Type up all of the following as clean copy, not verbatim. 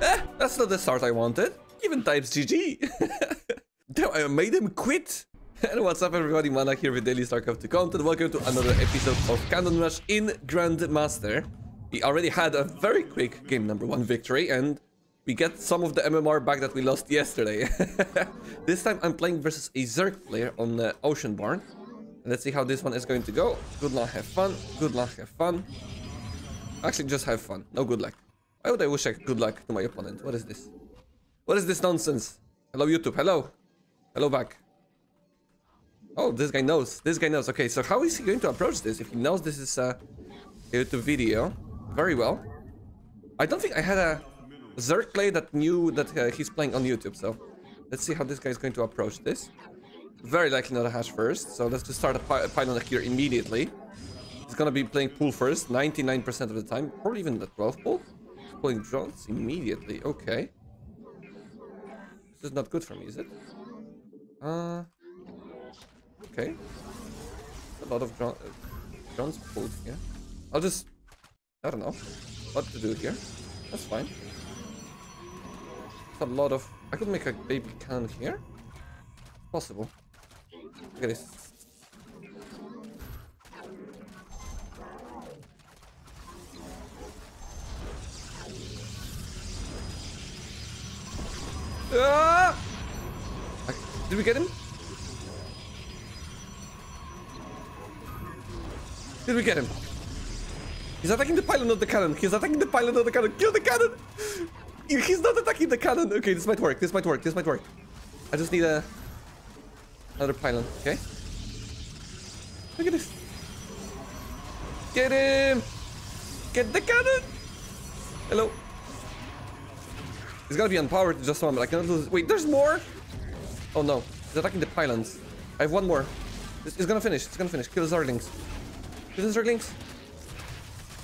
Eh, that's not the start I wanted. Even times GG. Damn, I made him quit. And what's up everybody, Mana here with Daily StarCraft II content. Welcome to another episode of Cannon Rush in Grandmaster. We already had a very quick game number one victory and we get some of the MMR back that we lost yesterday. This time I'm playing versus a Zerg player on Oceanborn. Let's see how this one is going to go. Good luck, have fun. Good luck, have fun. Actually, just have fun. No good luck. Why would I wish I good luck to my opponent? What is this? What is this nonsense? Hello, YouTube. Hello. Hello back. Oh, this guy knows. This guy knows. Okay, so how is he going to approach this? If he knows this is a YouTube video. Very well. I don't think I had a Zerg player that knew that he's playing on YouTube. So let's see how this guy is going to approach this. Very likely not a hash first, so let's just start a pylon here immediately. He's gonna be playing pool first, 99% of the time, probably even the 12th pool. He's pulling drones immediately, okay. This is not good for me, is it? Okay. A lot of drones pulled here. I'll just... I don't know what to do here. That's fine. That's a lot of... I could make a baby cannon here. Possible. Look at this. Ah! Did we get him? Did we get him? He's attacking the pylon, not the cannon. He's attacking the pylon, not the cannon. Kill the cannon! He's not attacking the cannon. Okay, this might work. This might work. This might work. I just need a... another pylon, okay? Look at this. Get him! Get the cannon! Hello. He's gotta be unpowered just one, but I cannot lose. Wait, there's more! Oh no, he's attacking the pylons. I have one more. It's gonna finish, it's gonna finish. Kill the Zerglings. Kill the Zerglings.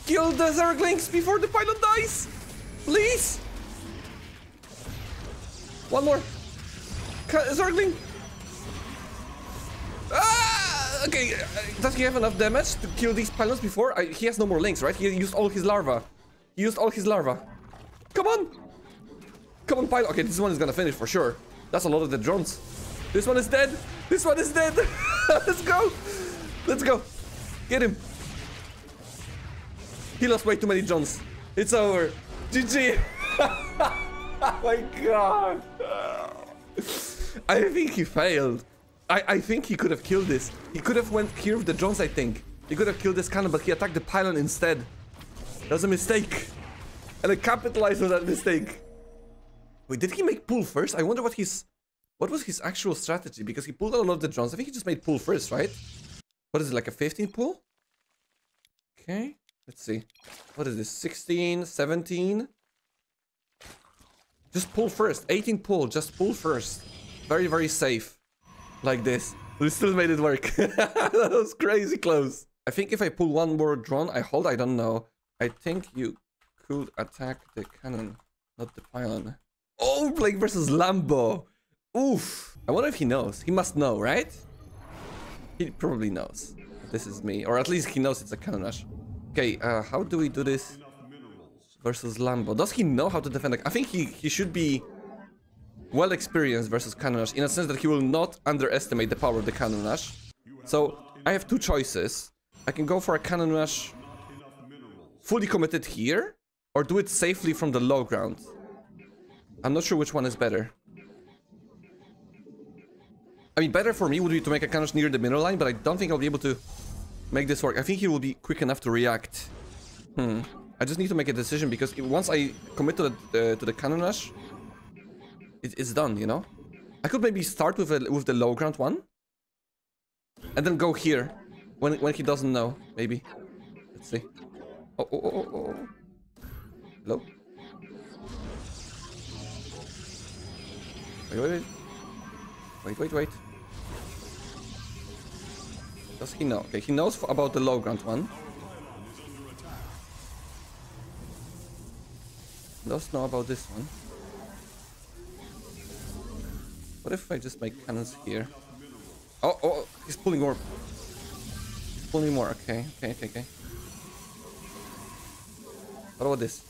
Kill the Zerglings before the pylon dies! Please! One more. Zergling! Okay, does he have enough damage to kill these pylons before? He has no more links, right? He used all his larva. He used all his larva. Come on! Come on, pylon. Okay, this one is gonna finish for sure. That's a lot of the drones. This one is dead. This one is dead. Let's go. Let's go. Get him. He lost way too many drones. It's over. GG. Oh my god. I think he failed. I think he could have killed this. He could have went here with the drones, I think. He could have killed this cannon, but he attacked the pylon instead. That was a mistake. And I capitalized on that mistake. Wait, did he make pull first? I wonder what his... what was his actual strategy? Because he pulled out a lot of the drones. I think he just made pull first, right? What is it, like a 15 pull? Okay, let's see. What is this? 16, 17? Just pull first. 18 pull, just pull first. Very, very safe. Like this. We still made it work. That was crazy close. I think if I pull one more drone, I hold, I don't know. I think you could attack the cannon, not the pylon. Oh, Blake versus Lambo. Oof. I wonder if he knows. He must know, right? He probably knows. This is me. Or at least he knows it's a cannon rush. Okay, how do we do this versus Lambo? Does he know how to defend? I think he should be... well experienced versus Cannon Rush in a sense that he will not underestimate the power of the Cannon Rush. So I have two choices. I can go for a Cannon Rush fully committed here or do it safely from the low ground. I'm not sure which one is better. I mean, better for me would be to make a Cannon Rush near the middle line, but I don't think I'll be able to make this work. I think he will be quick enough to react. I just need to make a decision because once I commit to the Cannon Rush, it's done, you know? I could maybe start with the low ground one. And then go here. When he doesn't know, maybe. Let's see. Oh. Hello? Wait. Does he know? Okay, he knows about the low ground one. Does know about this one. What if I just make cannons here? Oh, he's pulling more. He's pulling more, okay. What about this?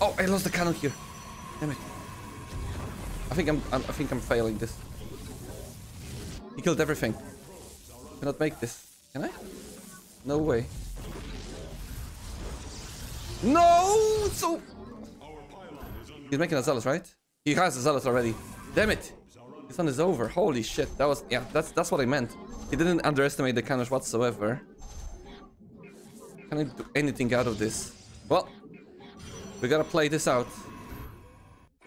Oh, I lost the cannon here. Damn it. I think I'm failing this. He killed everything. Cannot make this. Can I? No way. No! So... He's making a Zealous, right? He has a Zealous already. Damn it! This one is over. Holy shit. That was... Yeah, that's what I meant. He didn't underestimate the Cannon Rush whatsoever. Can I do anything out of this? Well, we gotta play this out.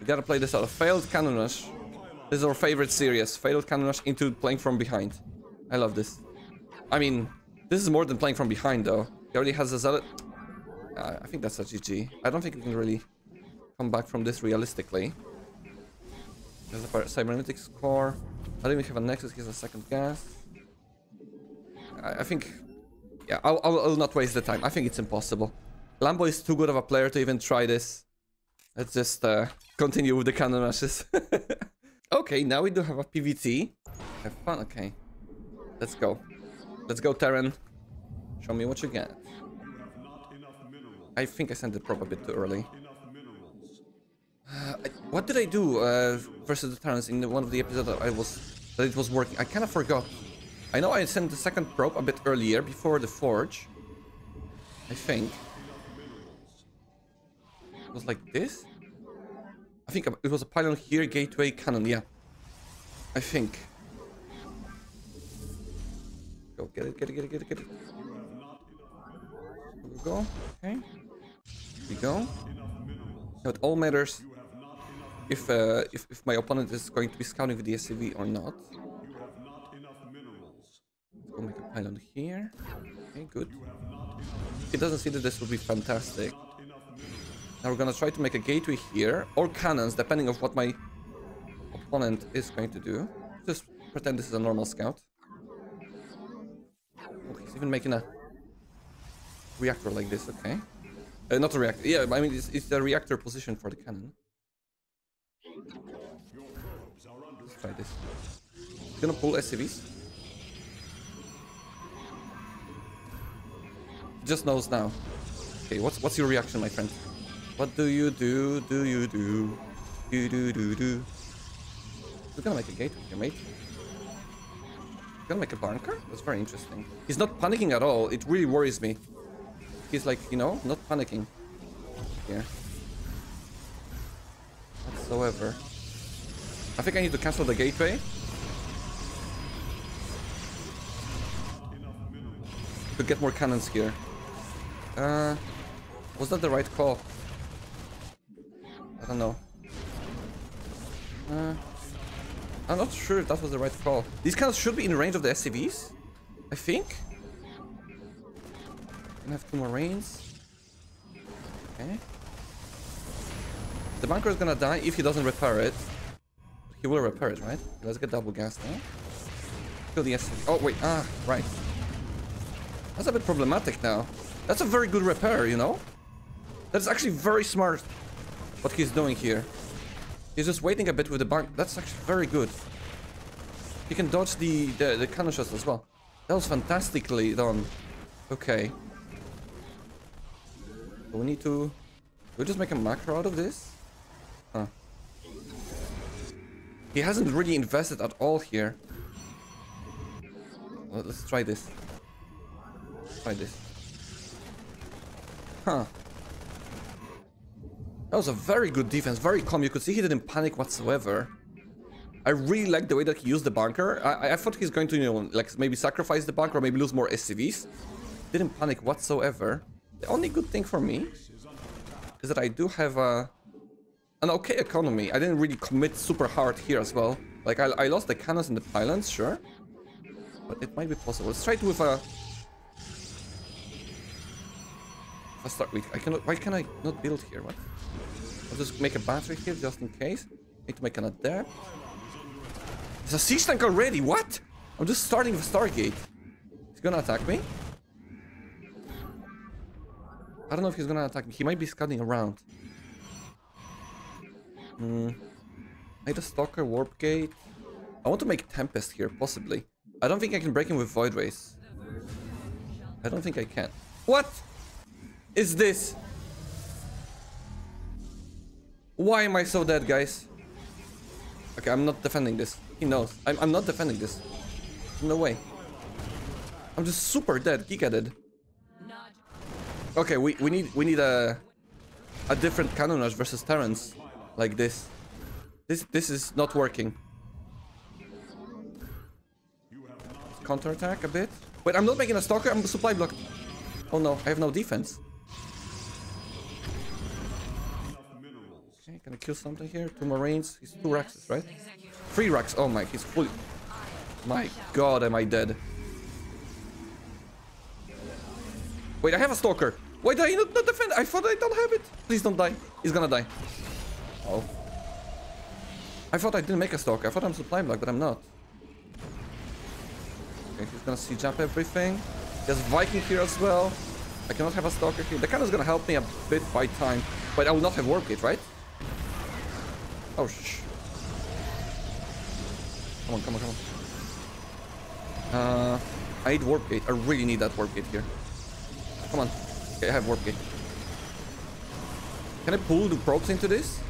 We gotta play this out. Failed Cannon Rush. This is our favorite series. Failed Cannon Rush into playing from behind. I love this. I mean, this is more than playing from behind, though. He already has a Zealot. I think that's a GG. I don't think we can really come back from this realistically. There's a Cybernetics Core. I don't even have a Nexus. He has a second gas. I think... Yeah, I'll not waste the time. I think it's impossible. Lambo is too good of a player to even try this. Let's just continue with the cannon rushes. Okay, now we do have a PvT. Have fun. Okay. Let's go. Let's go, Terran. Show me what you get. I think I sent the prop a bit too early. What did I do versus the Terrans in one of the episodes that it was working? I kind of forgot. I know I sent the second probe a bit earlier, before the forge. I think. It was like this? I think it was a pylon here, gateway, cannon, yeah. I think. Go, get it, get it, get it, get it, get it. There we go, okay. Here we go. Now it all matters if my opponent is going to be scouting with the SCV or not. We'll make a pylon here. Okay, good. If he doesn't see that, this would be fantastic. Now we're gonna try to make a gateway here, or cannons, depending on what my opponent is going to do. Just pretend this is a normal scout. Oh, he's even making a reactor like this, okay. Not a reactor, yeah, I mean, it's the reactor position for the cannon. Let's try this. He's gonna pull SCVs. Just knows now. Okay, what's your reaction, my friend? What do you do? Do you do? Do do do do. We're gonna make a gate here, mate. We're gonna make a bunker? That's very interesting. He's not panicking at all. It really worries me. He's like, you know, not panicking. Here. Whatsoever. I think I need to cancel the gateway. To get more cannons here. Was that the right call? I don't know. I'm not sure if that was the right call. These cannons should be in range of the SCVs, I think. I have two more reins. Okay. The bunker is gonna die if he doesn't repair it. He will repair it, right? Let's get double gas now. Kill the SCV. Oh wait, ah, right. That's a bit problematic now. That's a very good repair, you know? That's actually very smart what he's doing here. He's just waiting a bit with the bunker. That's actually very good. He can dodge the cannon shots as well. That was fantastically done. Okay. So we need to... We'll just make a macro out of this? Huh. He hasn't really invested at all here. Well, let's try this. Try this. Huh. That was a very good defense, very calm. You could see he didn't panic whatsoever. I really like the way that he used the bunker. I thought he's going to, you know, like maybe sacrifice the bunker, or maybe lose more SCVs. Didn't panic whatsoever. The only good thing for me is that I do have an okay economy. I didn't really commit super hard here as well. Like I lost the cannons and the pylons, sure, but it might be possible. Let's try it with a. I'll start with... I cannot... Why can I not build here? What? I'll just make a battery here just in case. Need to make an adapt. There's a siege tank already! What? I'm just starting with Stargate. He's gonna attack me. I don't know if he's gonna attack me. He might be scouting around. Need a stalker, warp gate. I want to make Tempest here, possibly. I don't think I can break him with Void Race. I don't think I can. What? Is this? Why am I so dead, guys? Okay, I'm not defending this. He knows. I'm not defending this. No way. I'm just super dead. Giga dead. Okay, we need a different Cannon Rush versus Terrans like this. This is not working. Counterattack a bit. Wait, I'm not making a stalker, I'm supply block. Oh no, I have no defense. Okay, can I kill something here? Two Marines. He's two Raxes, right? Three Rax. Oh my, he's fully... My god, am I dead. Wait, I have a stalker. Why did I not defend? I thought I don't have it. Please don't die. He's gonna die. Oh. I thought I didn't make a stalker. I thought I'm supply block, but I'm not. Okay, he's gonna see jump everything. There's Viking here as well. I cannot have a stalker here. The cannon's gonna help me a bit by time. But I will not have warp gate, right? Oh shh. Come on, come on, come on. I need warp gate. I really need that warp gate here. Come on. Okay, I have warp gate. Can I pull the probes into this?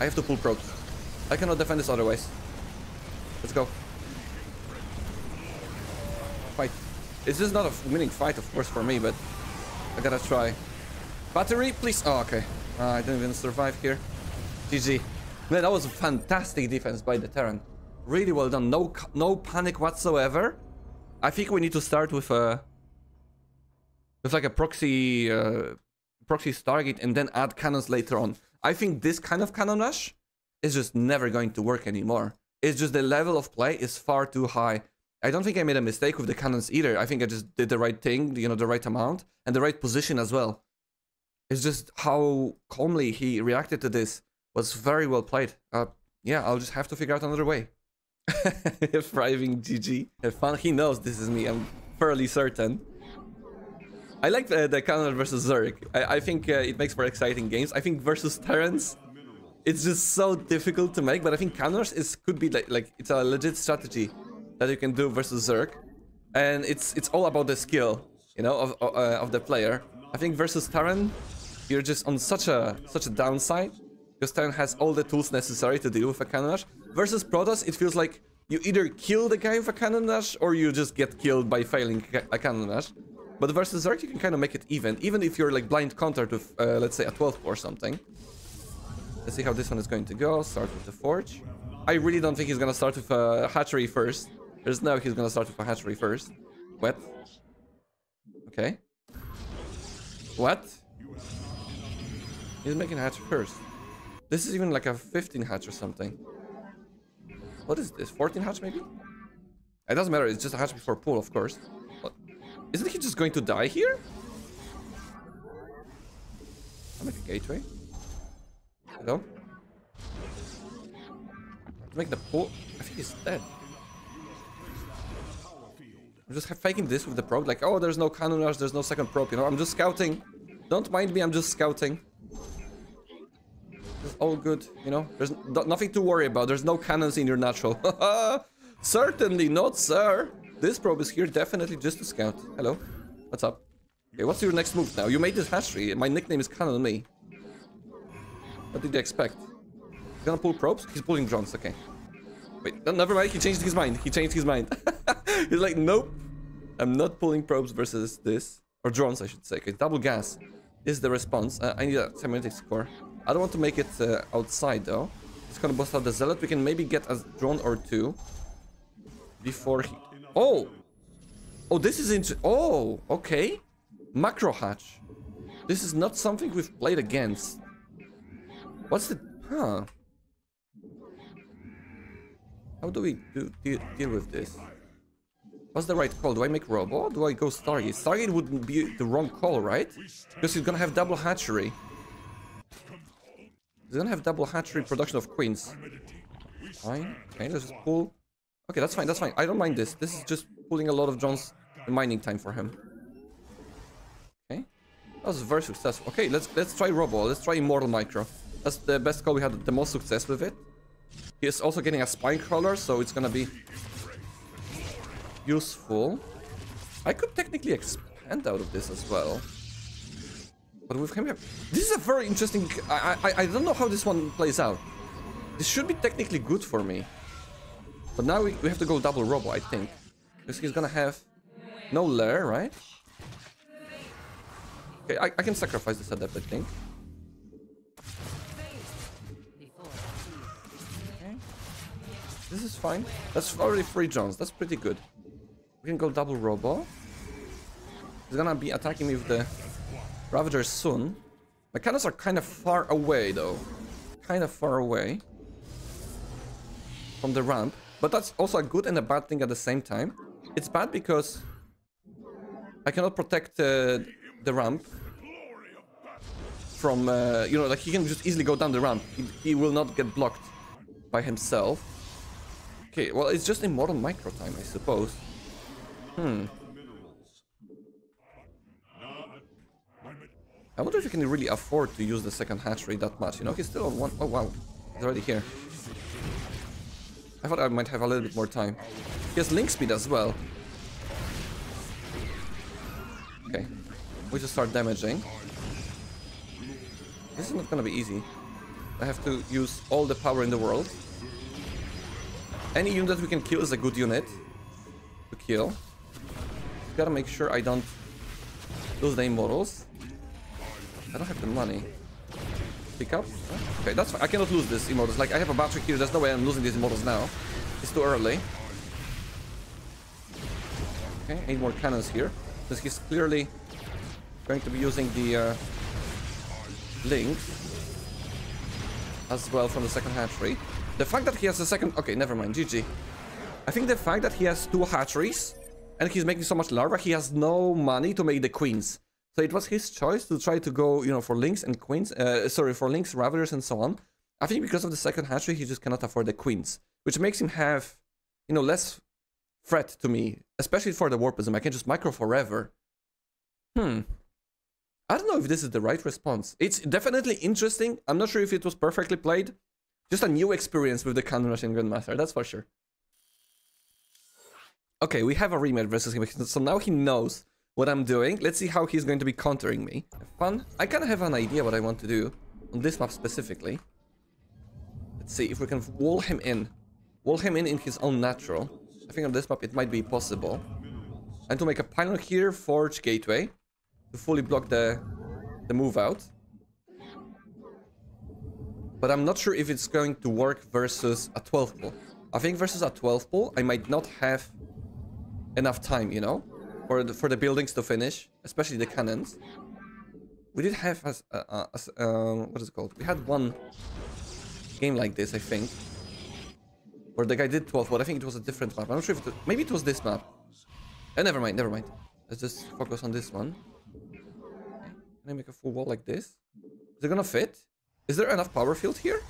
I have to pull probes. I cannot defend this otherwise. Let's go. Fight. This is not a winning fight, of course, for me, but I gotta try. Battery, please. Oh, okay. I didn't even survive here. GG. Man, that was a fantastic defense by the Terran. Really well done. No panic whatsoever. I think we need to start with a... with like a proxy Stargate and then add cannons later on. I think this kind of Cannon Rush is just never going to work anymore. It's just the level of play is far too high. I don't think I made a mistake with the cannons either. I think I just did the right thing, you know, the right amount and the right position as well. It's just how calmly he reacted to this was very well played. Yeah, I'll just have to figure out another way. Thriving GG. Have fun. He knows this is me. I'm fairly certain. I like the Cannon versus Zerg. I think it makes for exciting games. I think versus Terrans, it's just so difficult to make, but I think Cannon Rush could be like it's a legit strategy that you can do versus Zerg, and it's all about the skill, you know, of the player. I think versus Terran, you're just on such a downside because Terran has all the tools necessary to deal with a Cannon Rush. Versus Protoss, it feels like you either kill the guy with a Cannon Rush or you just get killed by failing a Cannon Rush. But versus Zerg, you can kind of make it even if you're like blind countered with let's say a 12 or something. Let's see how this one is going to go. Start with the forge. I really don't think he's gonna start with a hatchery first. There's no way he's gonna start with a hatchery first. What? Okay. What? He's making a hatch first. This is even like a 15 hatch or something. What is this? 14 hatch maybe? It doesn't matter. It's just a hatch before pull, of course. What? Isn't he just going to die here? I'll make a gateway. Hello? Make the pull. I think he's dead. I'm just faking this with the probe, like, oh, there's no Cannon Rush, there's no second probe, you know, I'm just scouting. Don't mind me, I'm just scouting. It's all good, you know, there's nothing to worry about, there's no cannons in your natural. Certainly not, sir. This probe is here definitely just to scout. Hello, what's up? Okay, what's your next move now? You made this hatchery, my nickname is Cannon Me. What did they expect? He's gonna pull probes? He's pulling drones, okay. Wait, never mind, he changed his mind, he changed his mind. He's like, nope, I'm not pulling probes versus this. Or drones, I should say. Okay, double gas is the response. I need a Cybernetics Core. I don't want to make it outside, though. It's gonna bust out the Zealot. We can maybe get a drone or two before he... Oh! Oh, this is interesting. Oh, okay. Macro hatch. This is not something we've played against. What's the... Huh. How do we deal with this? What's the right call? Do I make Robo or do I go Stargate? Stargate wouldn't be the wrong call, right? Because he's gonna have double hatchery. He's gonna have double hatchery production of queens. Fine. Okay, let's just pull. Okay, that's fine, that's fine. I don't mind this. This is just pulling a lot of drones and mining time for him. Okay. That was very successful. Okay, let's try Robo. Let's try Immortal Micro. That's the best call we had, the most success with it. He is also getting a Spine Crawler, so it's gonna be... useful. I could technically expand out of this as well. But with him here, this is a very interesting. I don't know how this one plays out. This should be technically good for me. But now we have to go double Robo, I think. Because he's gonna have no Lair, right? Okay, I can sacrifice this adept, I think. Okay. This is fine. That's already 3 drones. That's pretty good. We can go double Robo. He's gonna be attacking me with the Ravager soon. My cannons are kind of far away, though. Kind of far away from the ramp. But that's also a good and a bad thing at the same time. It's bad because I cannot protect the ramp from, you know, like he can just easily go down the ramp. He will not get blocked by himself. Okay, well, it's just Immortal micro time, I suppose. I wonder if he can really afford to use the second hatchery that much. You know, he's still on one. Oh, wow. He's already here. I thought I might have a little bit more time. He has link speed as well. Okay. We just start damaging. This is not gonna be easy. I have to use all the power in the world. Any unit that we can kill is a good unit to kill. Gotta make sure I don't lose the Immortals. I don't have the money. Pick up. Okay, that's fine. I cannot lose this Immortals. Like, I have a battery here. There's no way I'm losing these Immortals now. It's too early. Okay, 8 more cannons here. Because he's clearly going to be using the links as well from the second hatchery. The fact that he has a second... Okay, never mind. GG. I think the fact that he has 2 hatcheries and he's making so much larva, he has no money to make the queens. So it was his choice to try to go, you know, for links and queens, sorry, for links, Ravagers and so on. I think because of the second hatchery, he just cannot afford the queens, which makes him have, you know, less threat to me, especially for the Warp Prism. I can just micro forever. I don't know if this is the right response. It's definitely interesting. I'm not sure if it was perfectly played. Just a new experience with the Cannon Rush in Grandmaster, that's for sure. Okay, we have a rematch versus him, so now he knows what I'm doing. Let's see how he's going to be countering me. Fun. I kind of have an idea what I want to do on this map specifically. Let's see if we can wall him in. Wall him in his own natural. I think on this map it might be possible. And to make a pylon here, forge gateway to fully block the move out. But I'm not sure if it's going to work versus a 12 pull. I think versus a 12 pull, I might not have enough time, you know? For the buildings to finish, especially the cannons. We did have what is it called? We had one game like this, I think, where the guy did 12, but I think it was a different map. I'm not sure if it was, maybe it was this map. Never mind. Let's just focus on this one. Okay. Can I make a full wall like this? Is it gonna fit? Is there enough power field here?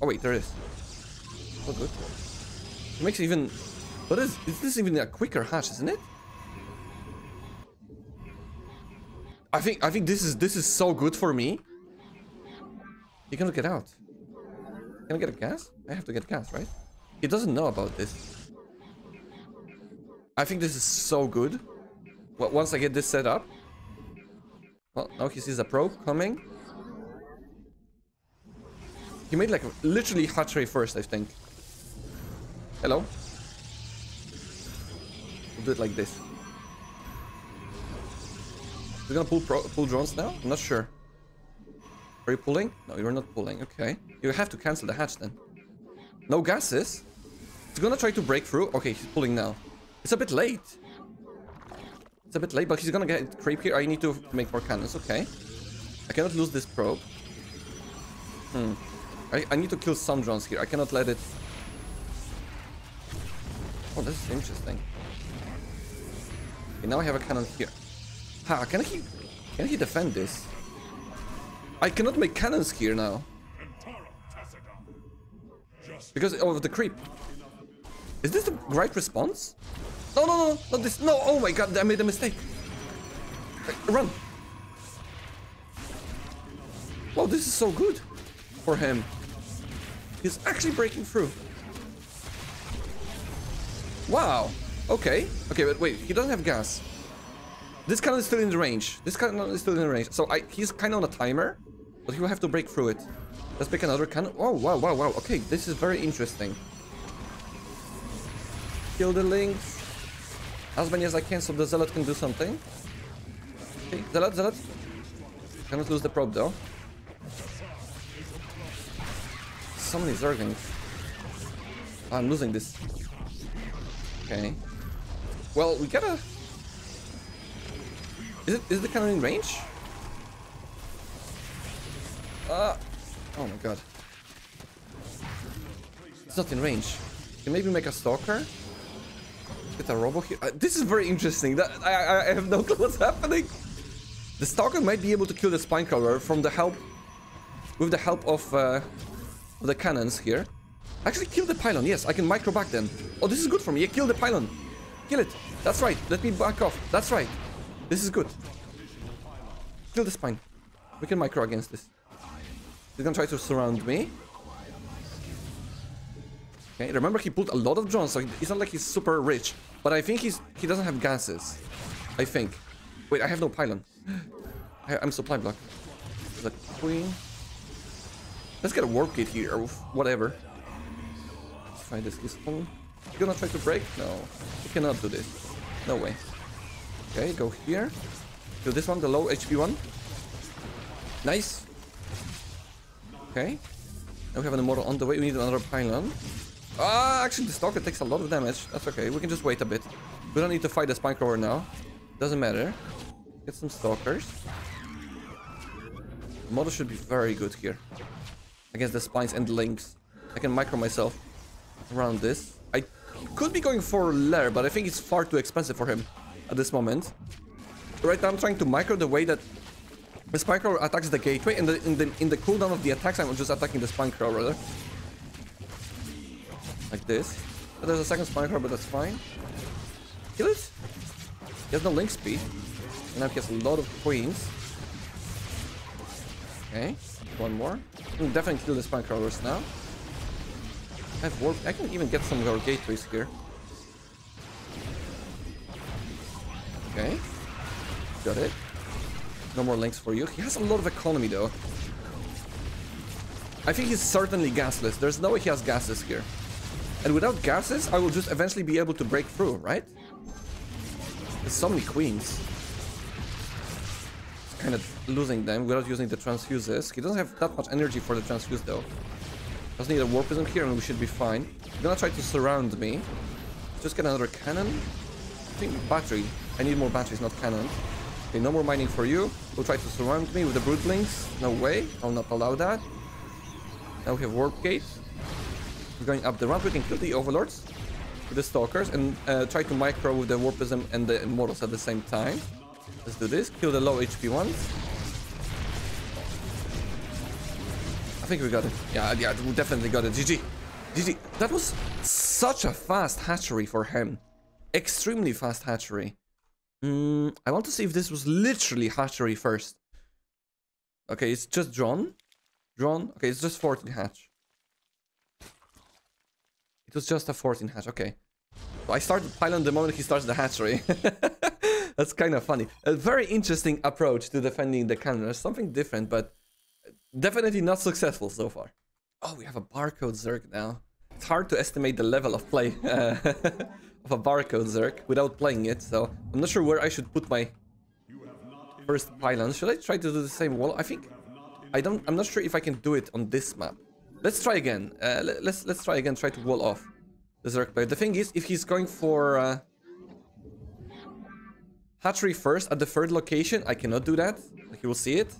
Oh wait, there is. So good. It makes it even. But is this even a quicker hatch, isn't it? I think this is so good for me. He cannot get out. Can I get a gas? I have to get gas, right? He doesn't know about this. I think this is so good. Well, once I get this set up. Well, now he sees a probe coming. He made like literally hatchery first, I think. Hello. We'll do it like this. We're gonna pull drones now? I'm not sure. Are you pulling? No, you're not pulling. Okay. You have to cancel the hatch then. No gases. He's gonna try to break through. Okay, he's pulling now. It's a bit late. It's a bit late, but he's gonna get creep here. I need to make more cannons. Okay. I cannot lose this probe. I need to kill some drones here. I cannot let it... Oh, this is interesting. Okay, now I have a cannon here. Ha, can he defend this? I cannot make cannons here now. Because of the creep. Is this the right response? No, not this. No, oh my god, I made a mistake. Run. Wow, this is so good for him. He's actually breaking through. Wow. Okay, but wait, he doesn't have gas. This cannon is still in the range. This cannon is still in the range. So he's kind of on a timer, but he will have to break through it. Let's pick another cannon. Oh, wow. Okay, this is very interesting. Kill the links. As many as I can so the zealot can do something. Okay, zealot. Cannot lose the probe though. So many Zerglings. Oh, I'm losing this. Okay. Well, we gotta... Is the cannon in range? Oh my god. It's not in range. Can maybe make a stalker? Get a Robo here. This is very interesting. I have no clue what's happening. The stalker might be able to kill the Spine Crawler from the help... with the help of the cannons here. Actually, kill the pylon. Yes, I can micro back then. Oh, this is good for me. Yeah, kill the pylon. Kill it. That's right. Let me back off. That's right. This is good. Kill the spine. We can micro against this. He's gonna try to surround me. Okay, remember he pulled a lot of drones, so it's not like he's super rich. But I think he doesn't have gases. I think. Wait, I have no pylon. I'm supply block. The queen. Let's get a warp gate here, or whatever. Let's try this one. You're gonna try to break? No. You cannot do this. No way. Okay, go here. Kill this one, the low HP one. Nice. Okay. Now we have an immortal on the way. We need another pylon. Ah, actually, the stalker takes a lot of damage. That's okay. We can just wait a bit. We don't need to fight the spine crawler now. Doesn't matter. Get some stalkers. The model should be very good here. Against the spines and links. I can micro myself around this. I could be going for Lair, but I think it's far too expensive for him at this moment. Right now I'm trying to micro the way that the Spine Crawler attacks the gateway, and in the cooldown of the attacks I'm just attacking the Spine Crawler. Like this. But there's a second Spine Crawler, but that's fine. Kill it. He has no link speed. And now he has a lot of queens. Okay. One more. I can definitely kill the Spine Crawlers now. I have warp. I can even get some of our gateways here. Okay. Got it. No more links for you. He has a lot of economy though. I think he's certainly gasless. There's no way he has gases here. And without gases, I will just eventually be able to break through, right? There's so many queens. Kind of losing them without using the transfuses. He doesn't have that much energy for the transfuse though. Doesn't need a warp prism here and we should be fine. He's gonna try to surround me. Just get another cannon. I think battery. I need more batteries, not cannons. Okay, no more mining for you. He'll try to surround me with the brutelings. No way. I'll not allow that. Now we have warp gate. We're going up the ramp. We can kill the overlords with the stalkers and try to micro with the warp prism and the immortals at the same time. Let's do this. Kill the low HP ones. I think we got it. Yeah, we definitely got it. GG. GG. That was such a fast hatchery for him. Extremely fast hatchery. I want to see if this was literally hatchery first. Okay, it's just drawn. Okay, it's just 14 hatch. It was just a 14 hatch. Okay. So I started pylon the moment he starts the hatchery. That's kind of funny. A very interesting approach to defending the cannon. Something different, but definitely not successful so far. Oh, we have a barcode Zerg now. It's hard to estimate the level of play of a barcode Zerg without playing it. So I'm not sure where I should put my first pylon. Should I try to do the same wall? I think I'm not sure if I can do it on this map. Let's try again. Let's try again. Try to wall off the Zerg player. The thing is, if he's going for hatchery first at the third location, I cannot do that. You will see it.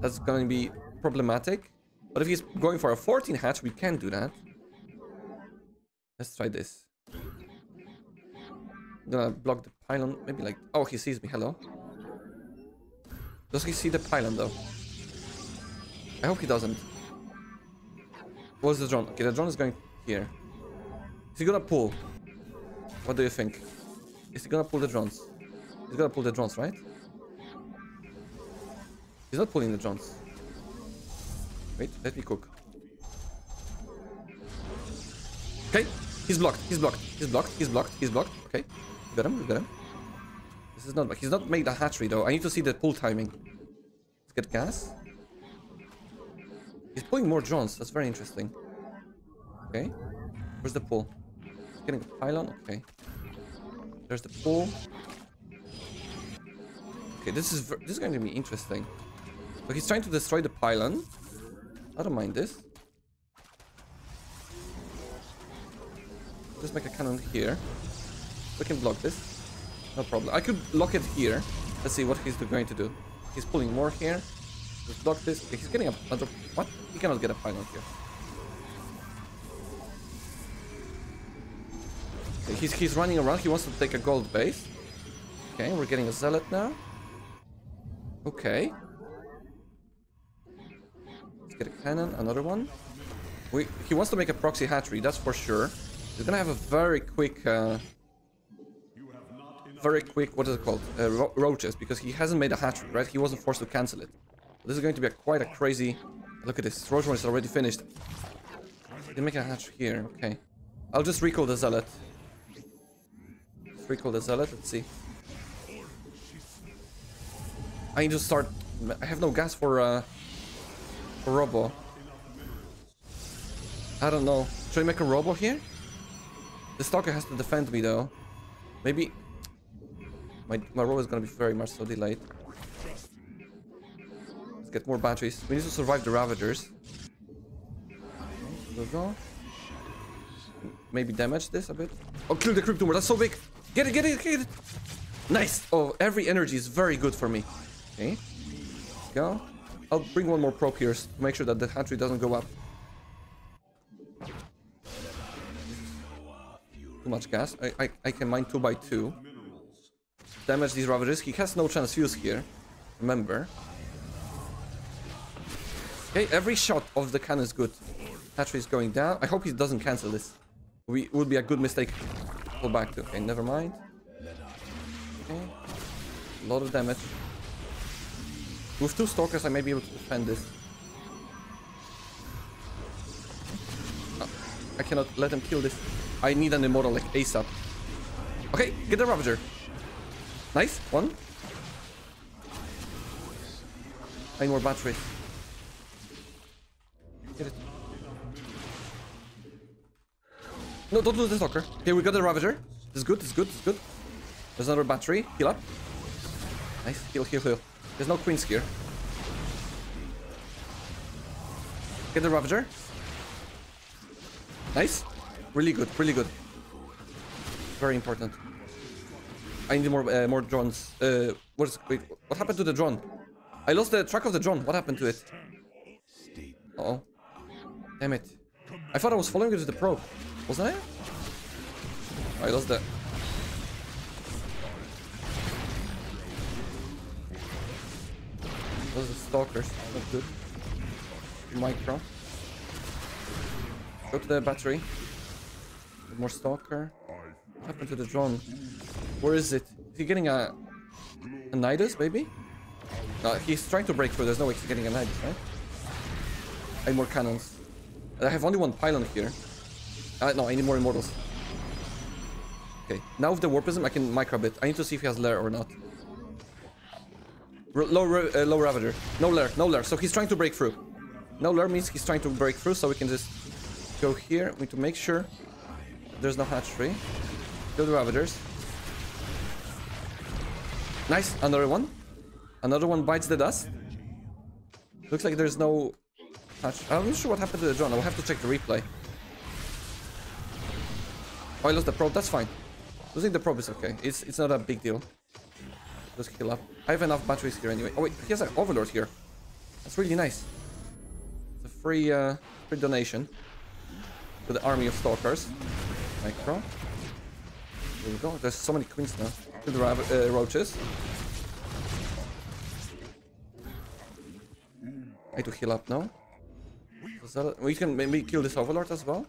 That's going to be problematic. But if he's going for a 14 hatch, we can do that. Let's try this. I'm gonna block the pylon. Maybe like... Oh, he sees me. Hello. Does he see the pylon though? I hope he doesn't. What's the drone? Okay, the drone is going here. Is he gonna pull? What do you think? Is he gonna pull the drones? He's gonna pull the drones, right? He's not pulling the drones. Wait, let me cook. Okay, he's blocked, okay. We got him, This is not... He's not made a hatchery, though. I need to see the pull timing. Let's get gas. He's pulling more drones. That's very interesting. Okay. Where's the pull? He's getting a pylon. Okay. There's the pull. Okay, this is going to be interesting. So he's trying to destroy the pylon. I don't mind this. Just make a cannon here. We can block this. No problem. I could block it here. Let's see what he's going to do. He's pulling more here. Just block this. Okay, he's getting a... What? He cannot get a pylon here. Okay, he's running around. He wants to take a gold base. Okay, we're getting a zealot now. Okay. Let's get a cannon. Another one. He wants to make a proxy hatchery. That's for sure. He's gonna have a very quick... what is it called? Roaches, because he hasn't made a hatchery, right? He wasn't forced to cancel it. This is going to be quite a crazy... Look at this. Roach one is already finished. They make a hatch here. Okay. I'll just recall the zealot. Let's recall the zealot. Let's see. I need to start... I have no gas for Robo. I don't know. Should I make a Robo here? The Stalker has to defend me, though. Maybe... My Robo is going to be very much so delayed. Let's get more batteries. We need to survive the Ravagers. There we go. Maybe damage this a bit. Oh, kill the Cryptoomer. That's so big. Get it, get it, get it. Nice. Oh, every energy is very good for me. Okay. Go. I'll bring one more probe here to make sure that the hatchery doesn't go up. Too much gas. I can mine 2x2. Damage these Ravagers. He has no transfuse here, remember. Okay, every shot of the cannon is good. Hatchery is going down. I hope he doesn't cancel this. We would be a good mistake to go back to. Okay, never mind. Okay. A lot of damage. With two Stalkers, I may be able to defend this. I cannot let him kill this. I need an Immortal like ASAP. Okay, get the Ravager. Nice, one. I need more batteries. Get it. No, don't lose the Stalker. Okay, we got the Ravager. It's good, it's good, it's good. There's another battery. Heal up. Nice, heal, heal, heal. There's no Queens here. Get the Ravager. Nice. Really good, really good. Very important. I need more drones. Wait, what happened to the drone? I lost the track of the drone. What happened to it? Uh-oh. Damn it. I thought I was following it to the probe. Wasn't I? I lost the... Those are Stalkers. Not good. Micro. Go to the battery. More Stalker. What happened to the drone? Where is it? Is he getting a Nidus, maybe? No, he's trying to break through. There's no way he's getting a Nidus, right? I need more cannons. And I have only one pylon here. No, I need more Immortals. Okay, now with the Warp Prism, I can micro it. I need to see if he has Lair or not. Low Ravager. No Lair, no Lair. So he's trying to break through. No Lair means he's trying to break through, so we can just go here. We need to make sure there's no hatchery. Kill the Ravagers. Nice, another one. Another one bites the dust. Looks like there's no hatch. I'm not sure what happened to the drone. I'll have to check the replay. Oh, I lost the probe. That's fine. Losing the probe is okay. It's not a big deal. Just heal up. I have enough batteries here anyway. Oh wait, he has an Overlord here. That's really nice. It's a free free donation to the army of Stalkers. Micro. There we go. There's so many Queens now. To the Roaches. I need to heal up now. We can maybe kill this Overlord as well.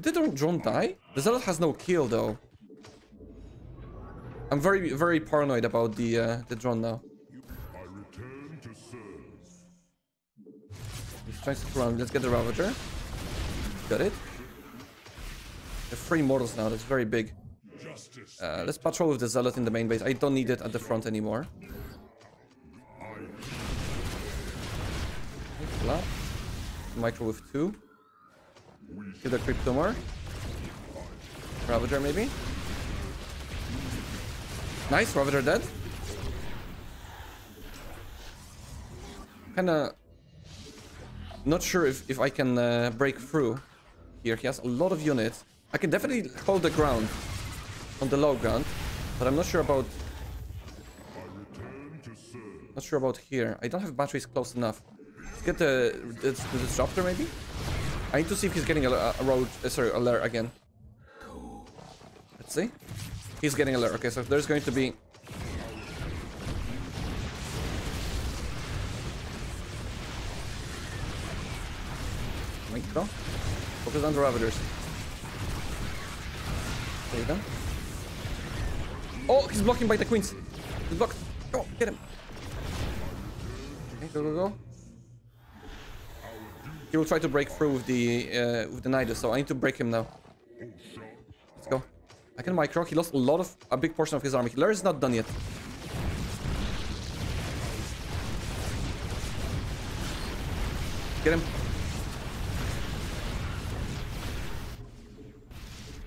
Did the drone die? The Zealot has no kill though. I'm very, very paranoid about the drone now. He's trying to run. Let's get the Ravager. Got it. The free Immortals now. That's very big. Let's patrol with the Zealot in the main base. I don't need it at the front anymore. Flap. Micro with 2. Give the Cryptomore. Ravager maybe. Nice, Ravager dead. Kinda not sure if I can break through here. He has a lot of units. I can definitely hold the ground on the low ground, but I'm not sure about here. I don't have batteries close enough. Let's get the disruptor maybe. I need to see if he's getting a Lair again. Let's see. He's getting a Lair. Okay, so there's going to be micro. Focus on the Ravagers. There you go. Oh, he's blocking by the Queens. He's blocked. Go, get him. Okay, go, go, go. He will try to break through with the Nidus, so I need to break him now. Let's go. I can micro. He lost a big portion of his army. Lair is not done yet. Get him.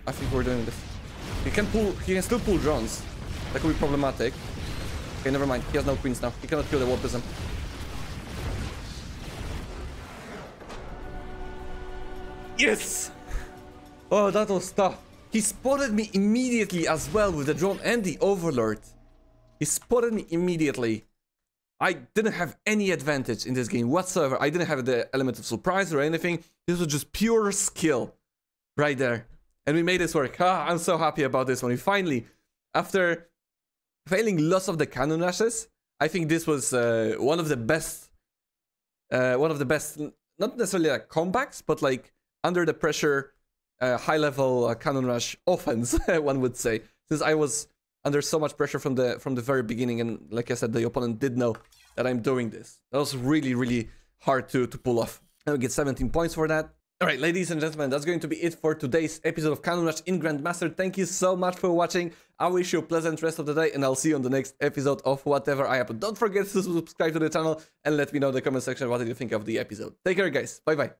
I think we're doing this. He can still pull drones. That could be problematic. Okay, never mind. He has no queens now. He cannot kill the Warp Prism. Yes! Oh, that was tough. He spotted me immediately as well with the drone and the Overlord. He spotted me immediately. I didn't have any advantage in this game whatsoever. I didn't have the element of surprise or anything. This was just pure skill right there. And we made this work. Ah, I'm so happy about this one. We finally, after failing lots of the cannon rushes, I think this was one of the best, not necessarily like comebacks, but like under the pressure, high-level cannon rush offense, one would say. Since I was under so much pressure from the very beginning, and like I said, the opponent did know that I'm doing this. That was really, really hard to pull off. And we get 17 points for that. Alright, ladies and gentlemen, that's going to be it for today's episode of Cannon Rush in Grandmaster. Thank you so much for watching. I wish you a pleasant rest of the day, and I'll see you on the next episode of whatever I upload. Don't forget to subscribe to the channel and let me know in the comment section what did you think of the episode. Take care, guys. Bye-bye.